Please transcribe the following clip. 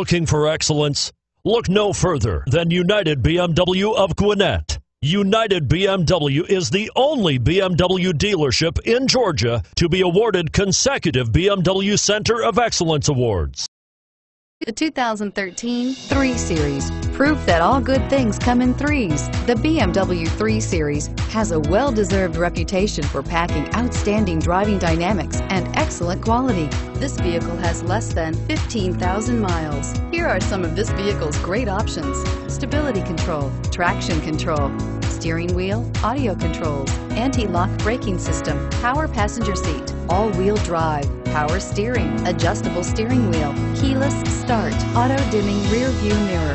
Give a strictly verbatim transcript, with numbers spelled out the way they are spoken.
Looking for excellence? Look no further than United B M W of Gwinnett. United B M W is the only B M W dealership in Georgia to be awarded consecutive B M W Center of Excellence Awards. The two thousand thirteen three series, proof that all good things come in threes. The B M W three series has a well-deserved reputation for packing outstanding driving dynamics and excellent quality. This vehicle has less than fifteen thousand miles. Here are some of this vehicle's great options: stability control, traction control, steering wheel audio controls, anti-lock braking system, power passenger seat, all-wheel drive, power steering, adjustable steering wheel, keyless start, auto-dimming rear view mirror,